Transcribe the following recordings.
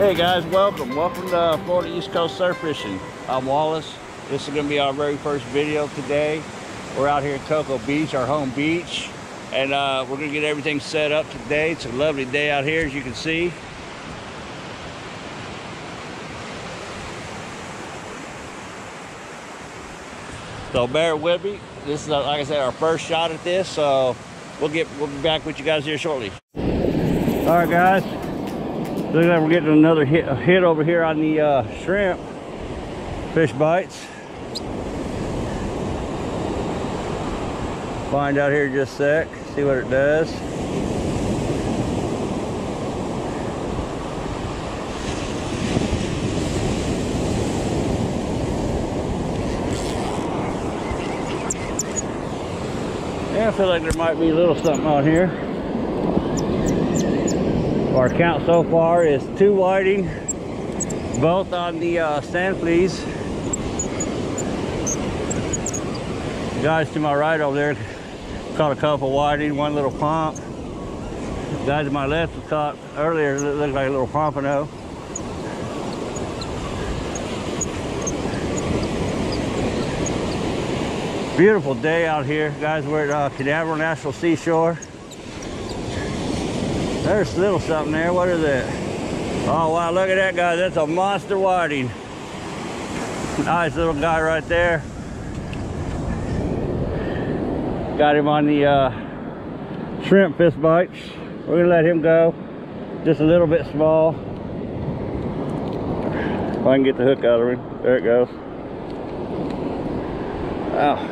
Hey guys, welcome to Florida East Coast Surf Fishing. I'm Wallace. This is going to be our very first video today. We're out here at Cocoa Beach, our home beach, and we're going to get everything set up today. It's a lovely day out here, as you can see. So bear with me. This is, like I said, our first shot at this, so we'll be back with you guys here shortly. All right, guys. Looks like we're getting another hit over here on the shrimp fish bites. Find out here in just a sec, see what it does. Yeah, I feel like there might be a little something on here. Our count so far is 2 whiting, both on the sand fleas. The guys to my right over there caught a couple whiting, one little pump. The guy to my left was caught earlier, looked like a little pompano. Beautiful day out here, guys. We're at Canaveral National Seashore. There's a little something there. What is that? Oh wow, look at that, guys. That's a monster whiting. Nice little guy right there. Got him on the shrimp fist bites. We're gonna let him go. Just a little bit small. If I can get the hook out of him. There it goes. Oh,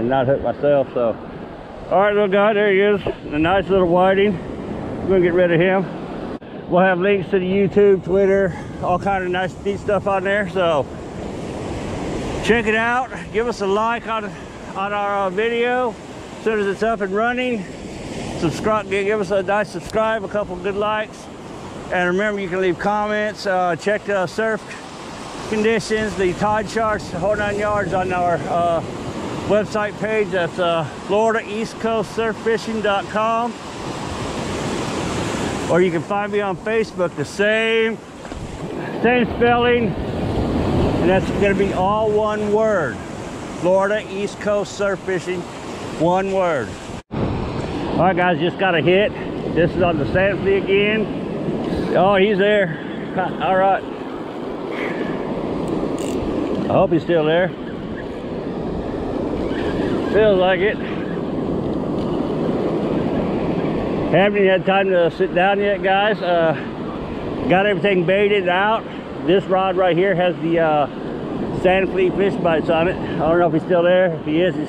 not hooked myself, so. All right, little guy, there he is. A nice little whiting. We're gonna get rid of him. We'll have links to the YouTube, Twitter, all kind of nice neat stuff on there, so check it out. Give us a like on our video as soon as it's up and running. Subscribe, give us a nice subscribe, a couple good likes, and remember you can leave comments. Check the surf conditions, the tide charts, the whole 9 yards on our website page. That's FloridaEastCoastSurfFishing.com. Or you can find me on Facebook, the same spelling, and that's going to be all one word. Florida East Coast Surf Fishing, one word. All right, guys, just got a hit. This is on the sand flea again. Oh, he's there. All right. I hope he's still there. Feels like it. Haven't had time to sit down yet, guys. Got everything baited out. This rod right here has the sand flea fish bites on it. I don't know if he's still there. If he is, he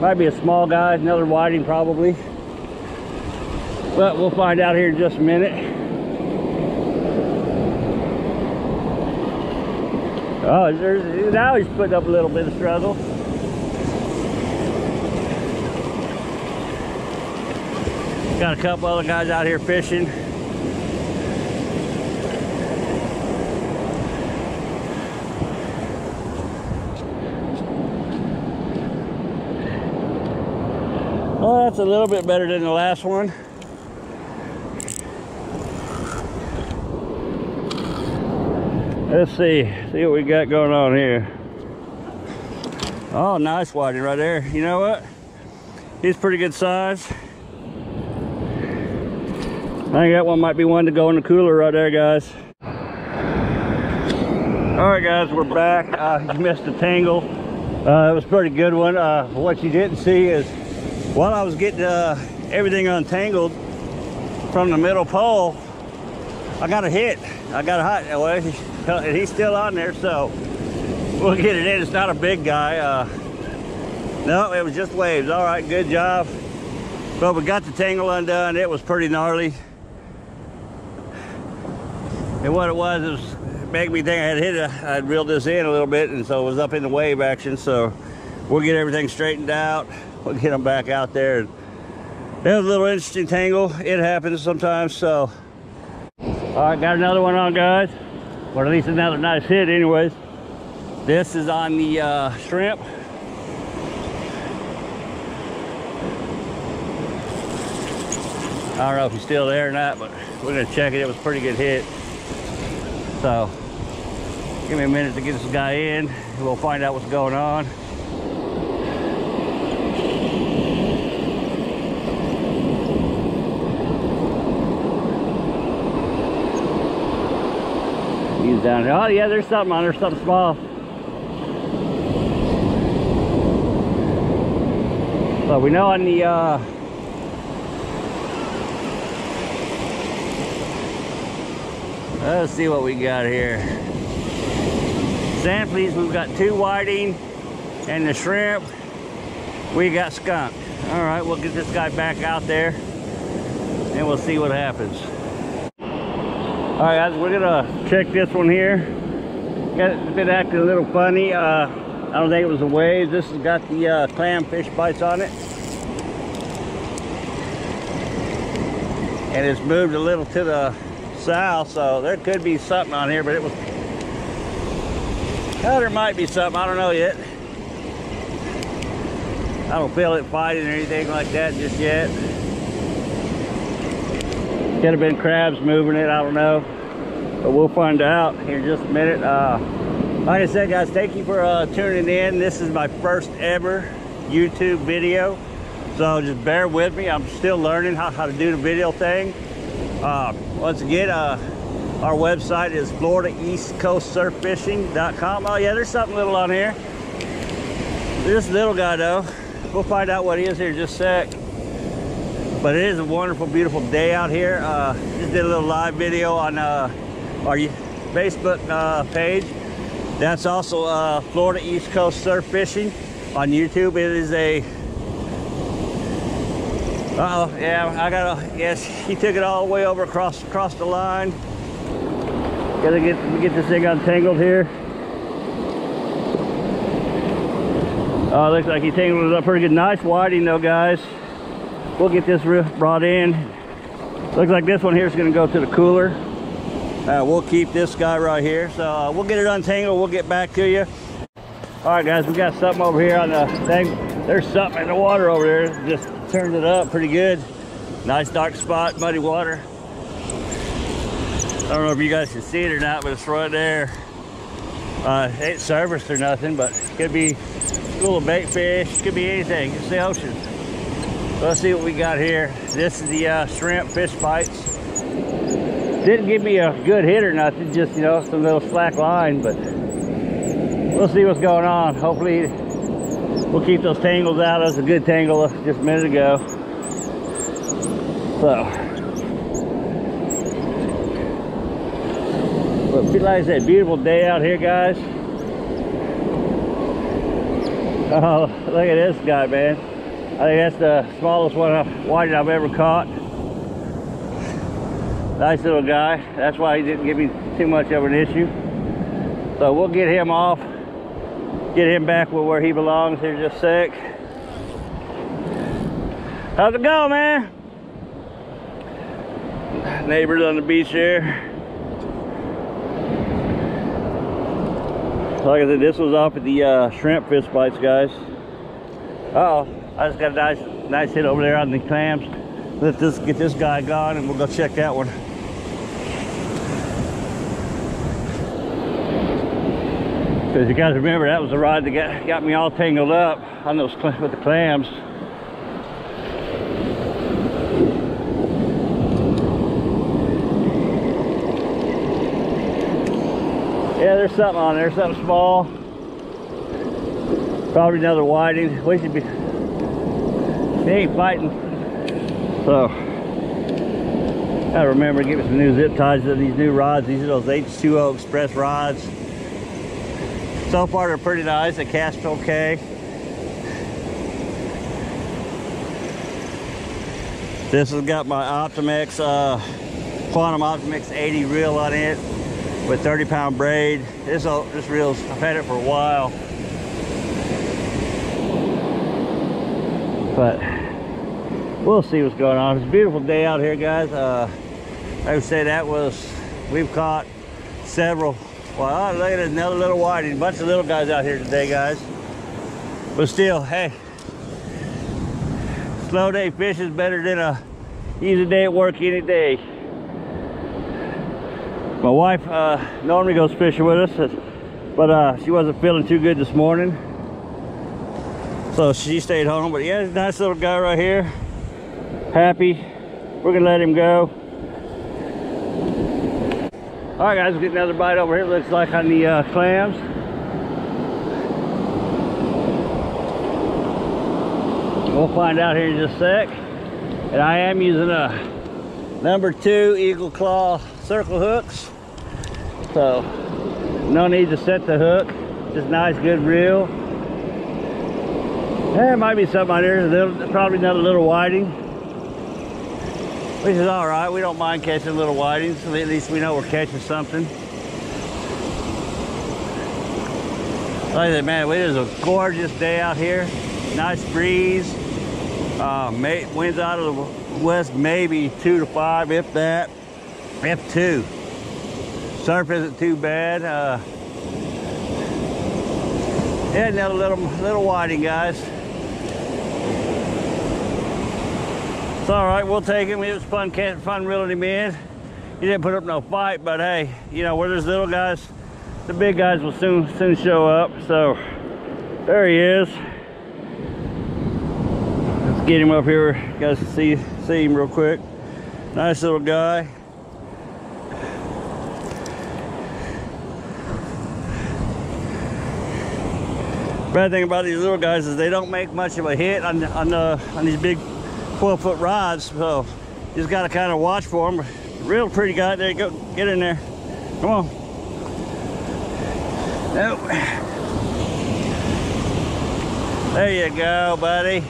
might be a small guy, another whiting probably. But we'll find out here in just a minute. Oh, now he's putting up a little bit of struggle. Got a couple other guys out here fishing. Well, that's a little bit better than the last one. Let's see what we got going on here. Oh, nice whiting right there. You know what? He's pretty good size. I think that one might be one to go in the cooler right there, guys. All right, guys, we're back. You missed the tangle. It was a pretty good one. What you didn't see is while I was getting everything untangled from the middle pole, I got a hit. I got a hot, and he's still on there, so we'll get it in. It's not a big guy. No, it was just waves. All right, good job. But we got the tangle undone. It was pretty gnarly. And what it was making me think I had hit it. I had reeled this in a little bit, and so it was up in the wave action. So we'll get everything straightened out. We'll get them back out there. It was a little interesting tangle. It happens sometimes, so. All right, got another one on, guys. Or at least another nice hit anyways. This is on the shrimp. I don't know if he's still there or not, but we're gonna check it. It was a pretty good hit. So give me a minute to get this guy in and we'll find out what's going on. He's down here. Oh yeah, there's something on there, something small. So we know on the let's see what we got here. Samples, we've got two whiting and the shrimp. We got skunk. All right, we'll get this guy back out there and we'll see what happens. All right, guys, we're gonna check this one here. Got it, been acting a little funny. I don't think it was the waves. This has got the clamfish bites on it. And it's moved a little to the south, so there could be something on here, but it was... Oh, there might be something. I don't know yet. I don't feel it biting or anything like that just yet. Could have been crabs moving it. I don't know. But we'll find out here in just a minute. Like I said, guys, thank you for tuning in. This is my first ever YouTube video, so just bear with me. I'm still learning how to do the video thing. Once again, our website is FloridaEastCoastSurfFishing.com. Oh yeah, there's something little on here. This little guy though, we'll find out what he is here in just a sec. But it is a wonderful, beautiful day out here. Just did a little live video on our Facebook page. That's also Florida East Coast Surf Fishing on YouTube. It is a, uh-oh, yeah, I got a, yes, he took it all the way over across the line. Gotta get this thing untangled here. Looks like he tangled it up pretty good. Nice whiting though, guys. We'll get this brought in. Looks like this one here is gonna go to the cooler. We'll keep this guy right here, so we'll get it untangled, we'll get back to you. All right, guys, we got something over here on the thing. There's something in the water over there. Just turned it up pretty good. Nice dark spot, muddy water. I don't know if you guys can see it or not, but it's right there. It ain't serviced or nothing, but it could be a little bait fish, could be anything. It's the ocean. Let's see what we got here. This is the shrimp fish bites. Didn't give me a good hit or nothing, just, you know, some little slack line, but we'll see what's going on. Hopefully we'll keep those tangles out. That was a good tangle just a minute ago. So, but like I said, beautiful day out here, guys. Oh, look at this guy, man. I think that's the smallest whiting I've ever caught. Nice little guy. That's why he didn't give me too much of an issue. So we'll get him off, get him back where he belongs here in just a sec. How's it going, man? Neighbors on the beach here. Like I said, this was off of the shrimp fish bites, guys. Uh-oh, I just got a nice hit over there on the clams. Let's just get this guy gone and we'll go check that one. Because you guys remember, that was the rod that got me all tangled up on those with the clams. Yeah, there's something on there, something small. Probably another whiting. We should be. They ain't biting. So gotta remember to get me some new zip ties to these new rods. These are those H2O Express rods. So far they're pretty nice. They cast okay. This has got my Optimix, Quantum Optimix 80 reel on it with 30-pound braid. This reel's, I've had it for a while. But we'll see what's going on. It's a beautiful day out here, guys. I would say that was, we've caught several. Well, look at another little whiting. Bunch of little guys out here today, guys. But still, hey, slow day fish is better than a easy day at work any day. My wife normally goes fishing with us, but she wasn't feeling too good this morning, so she stayed home. But yeah, nice little guy right here, Happy. We're gonna let him go. All right, guys, we'll get another bite over here. Looks like on the clams. We'll find out here in just a sec. And I am using a #2 Eagle Claw circle hooks. So no need to set the hook. Just nice, good reel. There might be something on here. There's probably not a little whiting, which is all right. We don't mind catching little whitings, so at least we know we're catching something. Like I said, man, it is a gorgeous day out here. Nice breeze. Winds out of the west, maybe 2 to 5, if that. If 2. Surf isn't too bad. Yeah, another little whiting, guys. It's all right. We'll take him. It was fun reeling him in. He didn't put up no fight, but hey, you know, where there's little guys, the big guys will soon show up. So there he is. Let's get him up here. You guys can see him real quick. Nice little guy. Bad thing about these little guys is they don't make much of a hit on these big 12-foot rods, so you just got to kind of watch for them. Real pretty guy. There you go. Get in there. Come on. Nope. There you go, buddy.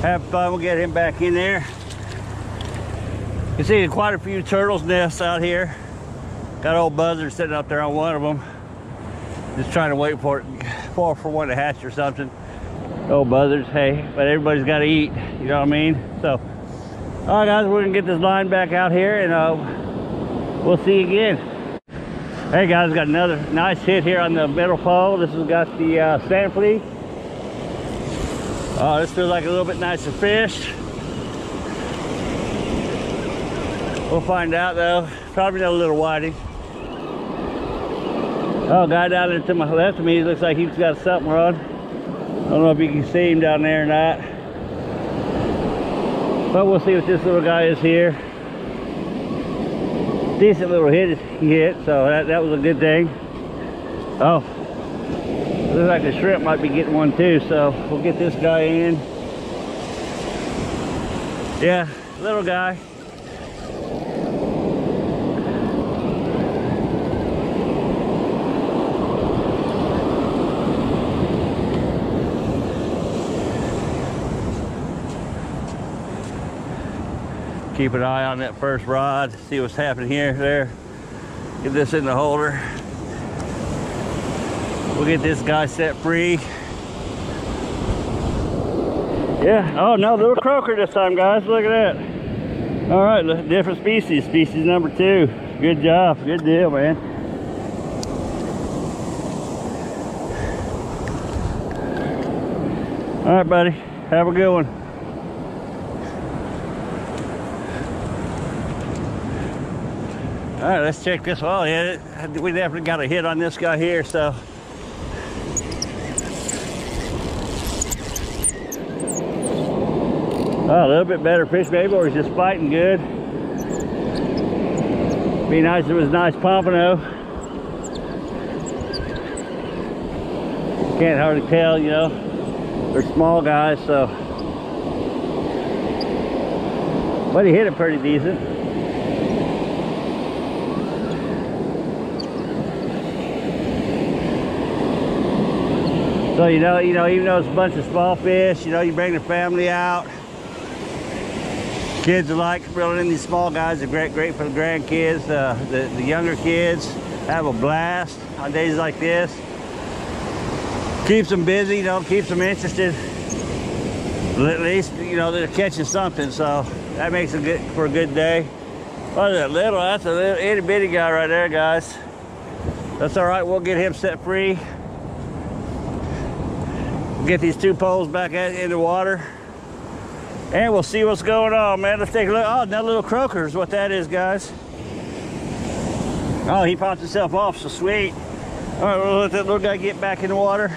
Have fun. We'll get him back in there. You see quite a few turtles' nests out here. Got old buzzards sitting up there on one of them. Just trying to wait for it. For one to hatch or something. Oh, buzzards, hey, but everybody's got to eat, you know what I mean? So, all right, guys, we're gonna get this line back out here, and we'll see you again. Hey, guys, got another nice hit here on the middle pole. This has got the sand flea. Oh, this feels like a little bit nicer fish. We'll find out, though. Probably a little whiting. Oh, guy down there to my left of me, looks like he's got something on. I don't know if you can see him down there or not. But we'll see what this little guy is here. Decent little hit he hit, so that was a good thing. Oh, looks like the shrimp might be getting one too, so we'll get this guy in. Yeah, little guy. Keep an eye on that first rod, see what's happening here, there. Get this in the holder. We'll get this guy set free. Yeah, oh no, little croaker this time, guys, look at that. All right, different species, species #2. Good job, good deal, man. All right, buddy, have a good one. All right, let's check this one. Yeah, we definitely got a hit on this guy here, so. Oh, a little bit better fish, maybe, or he's just fighting good. Be nice if it was a nice pompano. Can't hardly tell, you know. They're small guys, so. But he hit it pretty decent. So you know, even though it's a bunch of small fish, you know, you bring the family out. Kids alike, reeling in these small guys are great for the grandkids, the younger kids. Have a blast on days like this. Keeps them busy, you know, keeps them interested. At least, you know, they're catching something, so that makes it good for a good day. What is that little? That's a little itty bitty guy right there, guys. That's all right. We'll get him set free. Get these two poles back in the water, and we'll see what's going on, man. Let's take a look. Oh, another little croaker is what that is, guys. Oh, he popped himself off, so sweet. All right, we'll let that little guy get back in the water.